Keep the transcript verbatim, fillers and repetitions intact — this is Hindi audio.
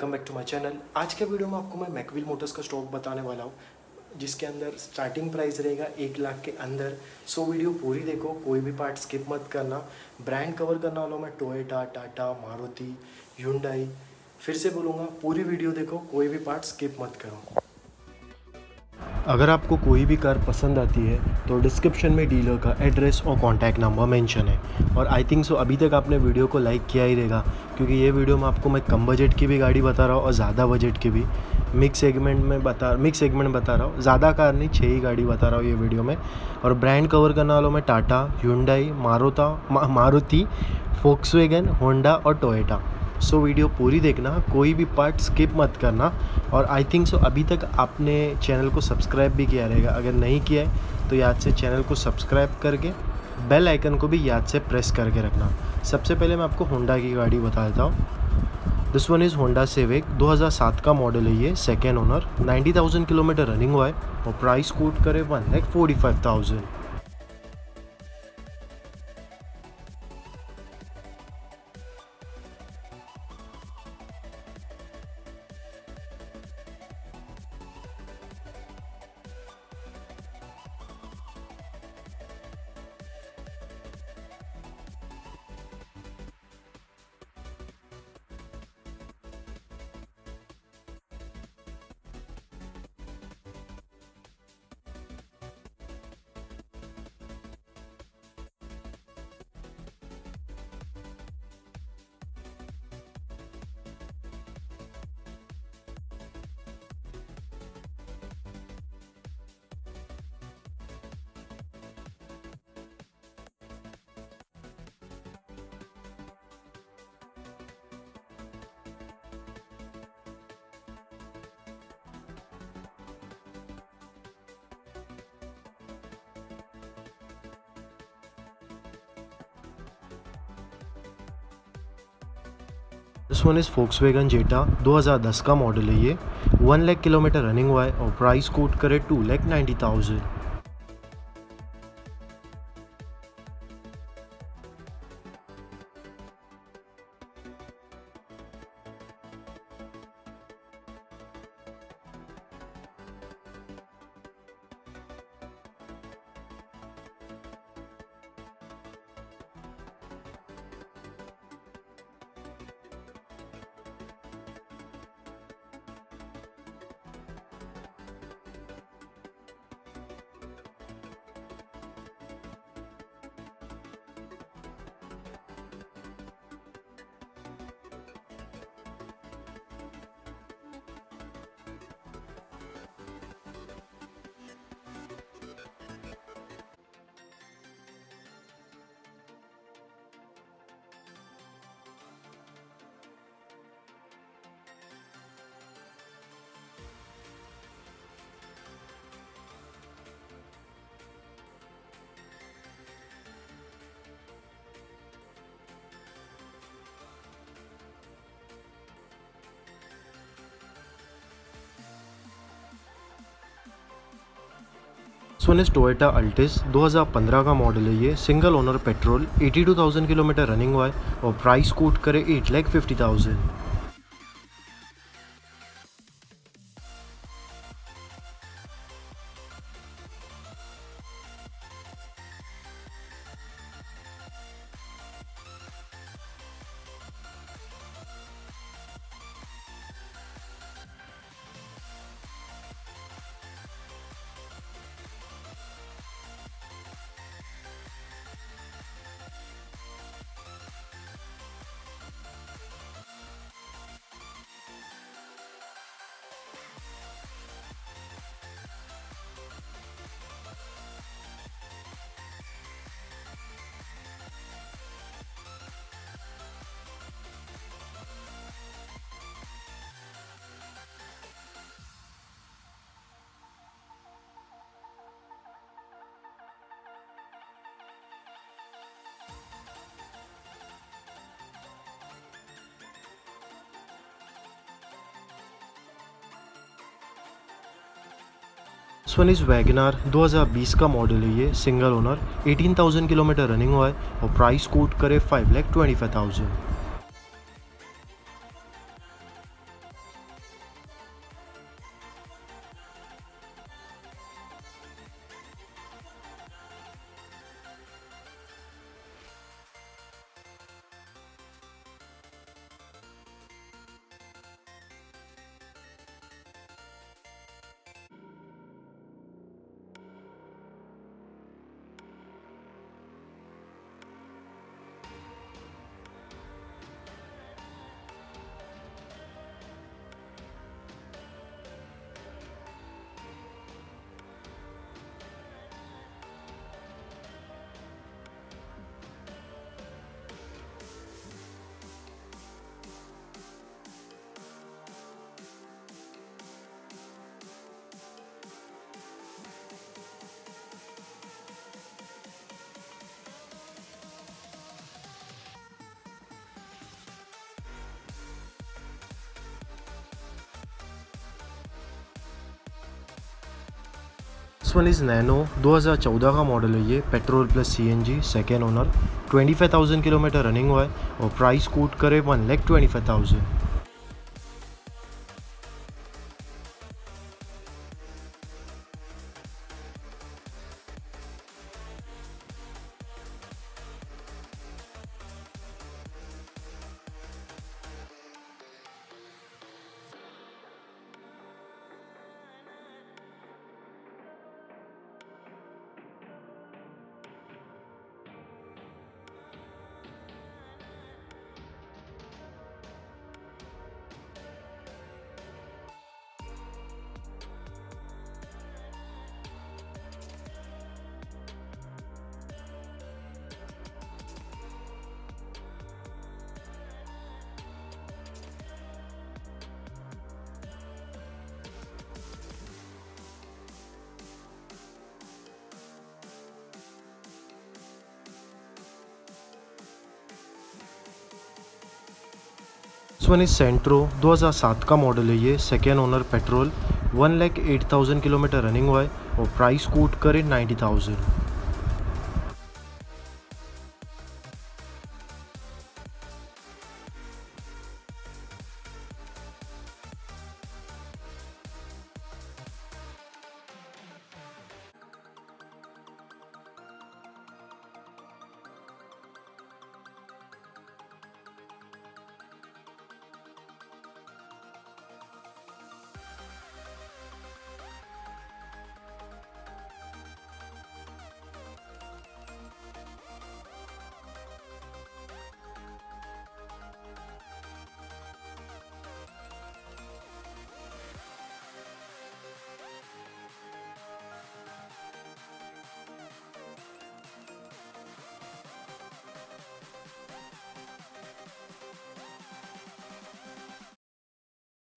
Welcome back to my channel. आज के वीडियो में आपको मैं मैकविल मोटर्स का स्टॉक बताने वाला हूँ, जिसके अंदर स्टार्टिंग प्राइस रहेगा एक लाख के अंदर। सो वीडियो पूरी देखो, कोई भी पार्ट स्किप मत करना। ब्रांड कवर करने वाला हूँ मैं टोयोटा, टाटा, मारुति, ह्यूंडई। फिर से बोलूँगा, पूरी वीडियो देखो, कोई भी पार्ट स्किप मत करो। अगर आपको कोई भी कार पसंद आती है तो डिस्क्रिप्शन में डीलर का एड्रेस और कॉन्टैक्ट नंबर मेंशन है। और आई थिंक सो अभी तक आपने वीडियो को लाइक किया ही रहेगा, क्योंकि ये वीडियो में आपको मैं कम बजट की भी गाड़ी बता रहा हूँ और ज़्यादा बजट की भी मिक्स सेगमेंट में बता मिक्स सेगमेंट बता रहा हूँ। ज़्यादा कार नहीं, छः ही गाड़ी बता रहा हूँ ये वीडियो में। और ब्रांड कवर करने वालों में टाटा, ह्यूंडई, मारुता मारुति फोक्सवैगन, होंडा और टोयोटा। सो so, वीडियो पूरी देखना, कोई भी पार्ट स्किप मत करना। और आई थिंक सो अभी तक आपने चैनल को सब्सक्राइब भी किया रहेगा, अगर नहीं किया है तो याद से चैनल को सब्सक्राइब करके बेल आइकन को भी याद से प्रेस करके रखना। सबसे पहले मैं आपको होंडा की गाड़ी बता देता हूँ। This one is Honda Civic, दो हज़ार सात का मॉडल है ये, सेकेंड ओनर। नब्बे हज़ार किलोमीटर रनिंग हुआ है और प्राइस कोट करे one lakh forty five thousand. This one is Volkswagen Jetta, दो हज़ार दस का मॉडल है ये, वन लाख किलोमीटर रनिंग हुआ है और प्राइस कोट करे two lakh ninety thousand. One is Toyota Altis, दो हज़ार पंद्रह का मॉडल है ये, सिंगल ओनर पेट्रोल, बयासी हज़ार किलोमीटर रनिंग हुआ है और प्राइस कोट करे eight lakh fifty thousand. This one is Wagon R, दो हज़ार बीस का मॉडल है ये, सिंगल ओनर, अठारह हज़ार किलोमीटर रनिंग हुआ है और प्राइस कोट करे five lakh twenty five thousand. Next one is Nano, दो हज़ार चौदह का मॉडल है ये, petrol plus CNG, second owner, पच्चीस हज़ार किलोमीटर रनिंग हुआ है और प्राइस कोट करे one lakh twenty five thousand. One is Santro, दो हज़ार सात का मॉडल है ये, second owner, petrol, one lakh eight thousand kilometre running हुआ है और प्राइस कोट करें नाइन्टी थाउजेंड।